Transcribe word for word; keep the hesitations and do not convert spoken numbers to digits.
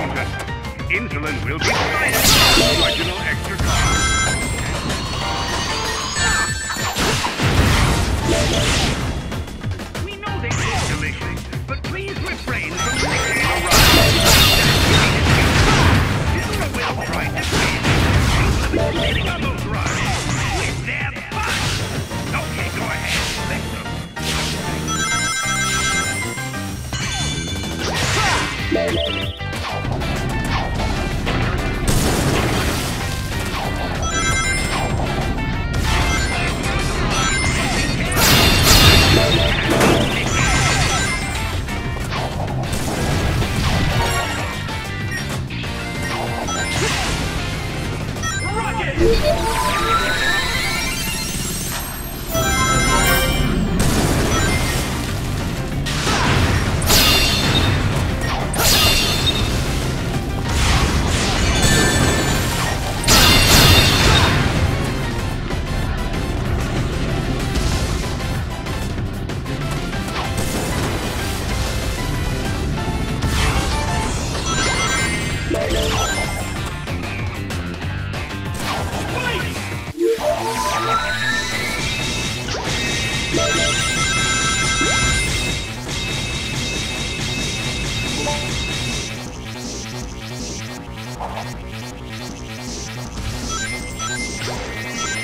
surrounded. Insulin will be silent. Marginal extra cost. We know they are delicious, but please refrain from making a ride. Disney will try to feed. She's sitting on those rides. With their butts. Okay, go ahead. Let's go.